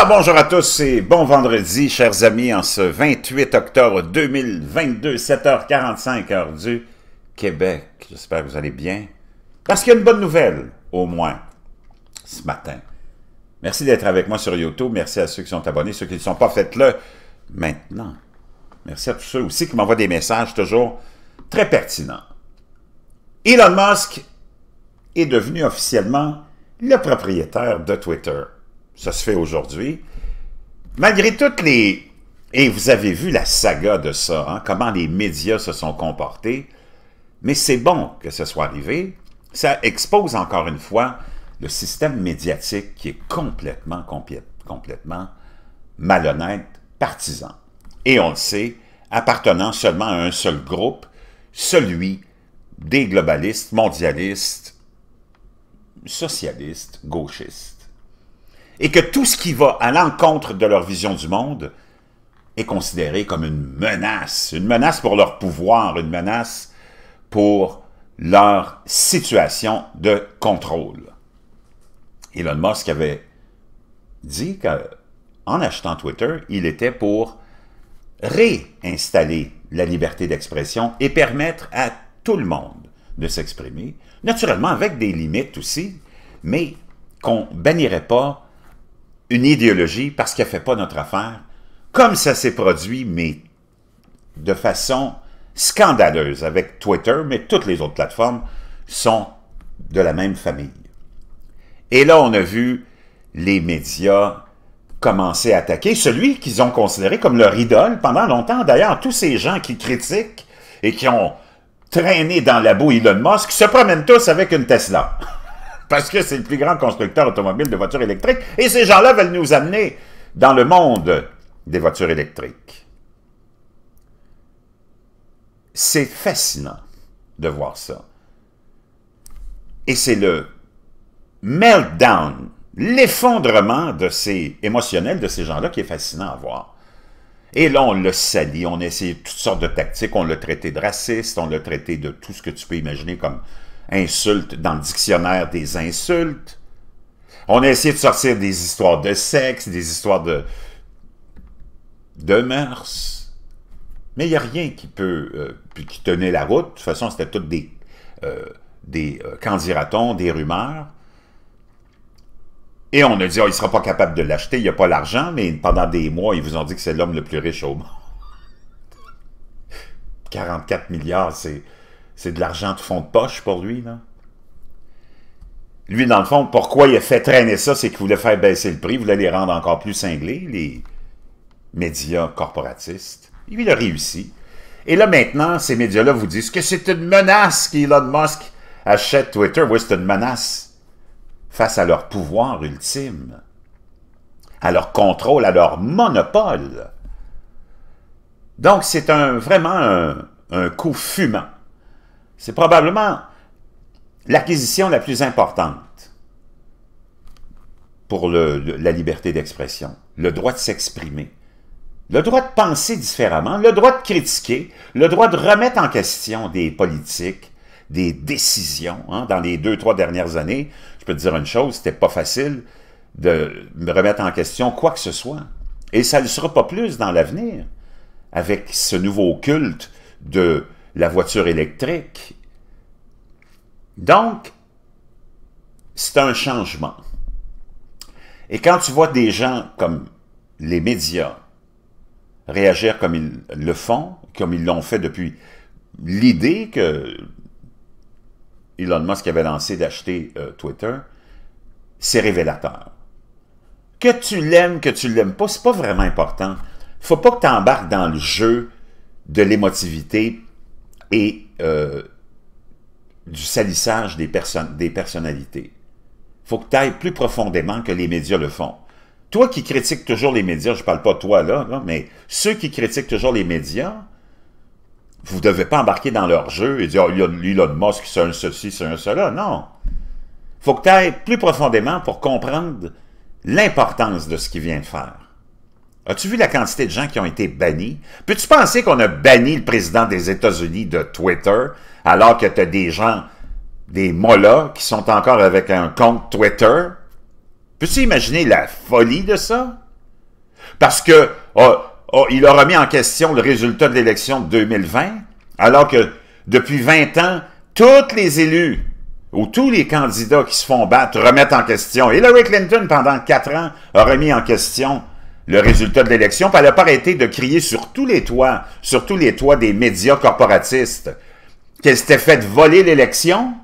Alors, bonjour à tous et bon vendredi, chers amis, en ce 28 octobre 2022, 7h45, heure du Québec. J'espère que vous allez bien, parce qu'il y a une bonne nouvelle, au moins, ce matin. Merci d'être avec moi sur YouTube, merci à ceux qui sont abonnés, ceux qui ne le sont pas, faites-le maintenant. Merci à tous ceux aussi qui m'envoient des messages toujours très pertinents. Elon Musk est devenu officiellement le propriétaire de Twitter. Ça se fait aujourd'hui. Malgré toutes les... Et vous avez vu la saga de ça, hein, comment les médias se sont comportés. Mais c'est bon que ce soit arrivé. Ça expose encore une fois le système médiatique qui est complètement malhonnête, partisan. Et on le sait, appartenant seulement à un seul groupe, celui des globalistes, mondialistes, socialistes, gauchistes. Et que tout ce qui va à l'encontre de leur vision du monde est considéré comme une menace pour leur pouvoir, une menace pour leur situation de contrôle. Elon Musk avait dit qu'en achetant Twitter, il était pour réinstaller la liberté d'expression et permettre à tout le monde de s'exprimer, naturellement avec des limites aussi, mais qu'on bannirait pas une idéologie parce qu'elle ne fait pas notre affaire, comme ça s'est produit, mais de façon scandaleuse avec Twitter, mais toutes les autres plateformes sont de la même famille. Et là, on a vu les médias commencer à attaquer celui qu'ils ont considéré comme leur idole pendant longtemps. D'ailleurs, tous ces gens qui critiquent et qui ont traîné dans la boue Elon Musk se promènent tous avec une Tesla. Parce que c'est le plus grand constructeur automobile de voitures électriques, et ces gens-là veulent nous amener dans le monde des voitures électriques. C'est fascinant de voir ça. Et c'est le meltdown, l'effondrement émotionnel de ces gens-là qui est fascinant à voir. Et là, on le salit, on a essayé toutes sortes de tactiques, on l'a traité de raciste, on l'a traité de tout ce que tu peux imaginer comme... insultes dans le dictionnaire des insultes. On a essayé de sortir des histoires de sexe, des histoires de mœurs. Mais il n'y a rien qui peut... qui tenait la route. De toute façon, c'était toutes qu'en dira-t-on, des rumeurs. Et on a dit, oh, il ne sera pas capable de l'acheter, il n'y a pas l'argent, mais pendant des mois, ils vous ont dit que c'est l'homme le plus riche au monde. 44 milliards, c'est... C'est de l'argent de fond de poche pour lui, là. Lui, dans le fond, pourquoi il a fait traîner ça, c'est qu'il voulait faire baisser le prix, il voulait les rendre encore plus cinglés, les médias corporatistes. Lui, il a réussi. Et là, maintenant, ces médias-là vous disent que c'est une menace qu'Elon Musk achète Twitter. Oui, c'est une menace face à leur pouvoir ultime, à leur contrôle, à leur monopole. Donc, c'est vraiment un coup fumant. C'est probablement l'acquisition la plus importante pour la liberté d'expression, le droit de s'exprimer, le droit de penser différemment, le droit de critiquer, le droit de remettre en question des politiques, des décisions. Hein. Dans les 2-3 dernières années, je peux te dire une chose, c'était pas facile de remettre en question quoi que ce soit. Et ça ne le sera pas plus dans l'avenir, avec ce nouveau culte de... la voiture électrique. Donc, c'est un changement. Et quand tu vois des gens comme les médias réagir comme ils le font, comme ils l'ont fait depuis l'idée que Elon Musk avait lancée d'acheter Twitter, c'est révélateur. Que tu l'aimes pas, c'est pas vraiment important. Faut pas que tu embarques dans le jeu de l'émotivité et du salissage des personnalités. Il faut que tu ailles plus profondément que les médias le font. Toi qui critiques toujours les médias, je ne parle pas de toi là, mais ceux qui critiquent toujours les médias, vous ne devez pas embarquer dans leur jeu et dire « Oh, Elon Musk, c'est un ceci, c'est un cela ». Non. Il faut que tu ailles plus profondément pour comprendre l'importance de ce qu'il vient de faire. As-tu vu la quantité de gens qui ont été bannis? Peux-tu penser qu'on a banni le président des États-Unis de Twitter, alors que tu as des gens, des mollas, qui sont encore avec un compte Twitter? Peux-tu imaginer la folie de ça? parce que il a remis en question le résultat de l'élection de 2020, alors que depuis 20 ans, tous les élus ou tous les candidats qui se font battre remettent en question. Hillary Clinton, pendant 4 ans, a remis en question le résultat de l'élection, puis elle n'a pas arrêté de crier sur tous les toits des médias corporatistes, qu'elle s'était faite voler l'élection,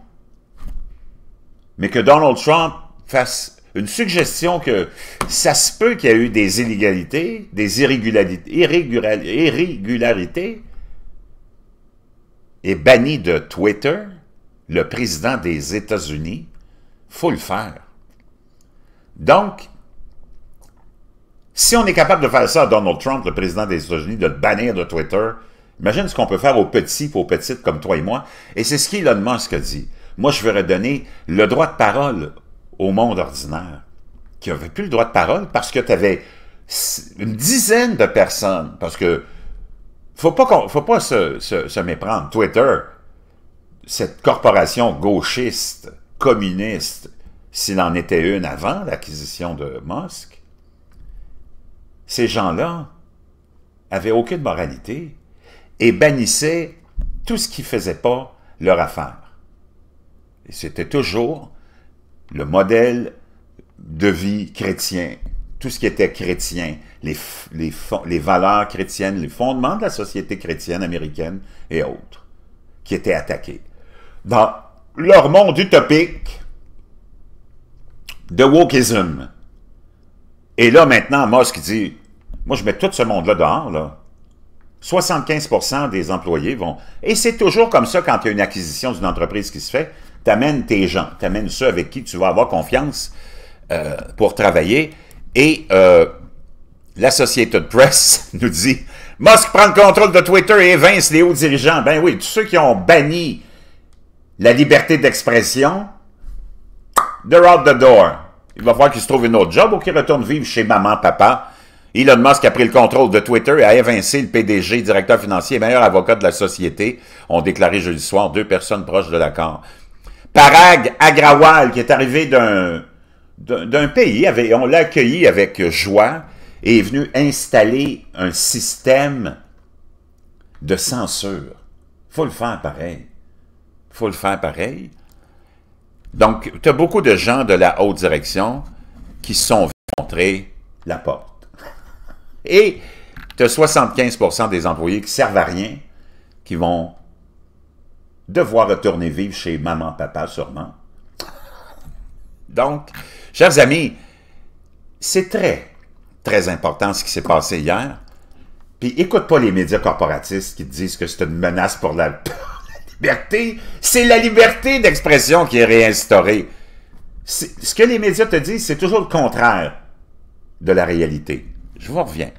mais que Donald Trump fasse une suggestion que ça se peut qu'il y a eu des illégalités, des irrégularités, et banni de Twitter, le président des États-Unis, faut le faire. Donc, si on est capable de faire ça à Donald Trump, le président des États-Unis, de le bannir de Twitter, imagine ce qu'on peut faire aux petits et aux petites comme toi et moi. Et c'est ce qu'Elon Musk a dit. Moi, je veux redonner le droit de parole au monde ordinaire, qui n'avait plus le droit de parole parce que tu avais une dizaine de personnes. Parce que, faut pas se méprendre. Twitter, cette corporation gauchiste, communiste, s'il en était une avant l'acquisition de Musk, ces gens-là avaient aucune moralité et bannissaient tout ce qui ne faisait pas leur affaire. Et c'était toujours le modèle de vie chrétien, tout ce qui était chrétien, les valeurs chrétiennes, les fondements de la société chrétienne américaine et autres, qui étaient attaqués. Dans leur monde utopique de wokisme. Et là, maintenant, Musk dit, moi, je mets tout ce monde-là dehors, là. 75% des employés vont... Et c'est toujours comme ça quand il y a une acquisition d'une entreprise qui se fait, t'amènes tes gens, t'amènes ceux avec qui tu vas avoir confiance pour travailler. Et l'Associated Press nous dit, Musk prend le contrôle de Twitter et évince les hauts dirigeants. Ben oui, tous ceux qui ont banni la liberté d'expression, they're out the door. Il va falloir qu'il se trouve une autre job ou qu'il retourne vivre chez maman, papa. Elon Musk a pris le contrôle de Twitter et a évincé le PDG, directeur financier et meilleur avocat de la société, ont déclaré jeudi soir 2 personnes proches de l'accord. Parag Agrawal, qui est arrivé d'un pays, on l'a accueilli avec joie et est venu installer un système de censure. Faut le faire pareil. Faut le faire pareil. Donc, tu as beaucoup de gens de la haute direction qui se sont montrés la porte. Et tu as 75% des employés qui ne servent à rien, qui vont devoir retourner vivre chez maman, papa sûrement. Donc, chers amis, c'est très, très important ce qui s'est passé hier. Puis écoute pas les médias corporatistes qui te disent que c'est une menace pour la... C'est la liberté d'expression qui est réinstaurée. Ce que les médias te disent, c'est toujours le contraire de la réalité. Je vous reviens.